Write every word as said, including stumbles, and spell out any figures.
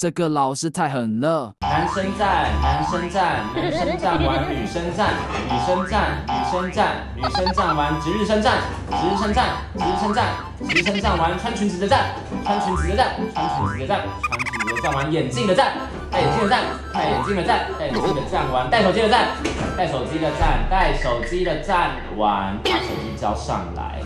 这个老师太狠了。男生站，男生站，男生站完女生站，女生站，女生站，女生站完值日生站，值日生站，值日生站，值日生站完穿裙子的站，穿裙子的站，穿裙子的站，穿裙子的站完眼镜的站，戴眼镜的站，戴眼镜的站，戴眼镜的站完戴手机的站，戴手机的站，戴手机的站完把手机交上来。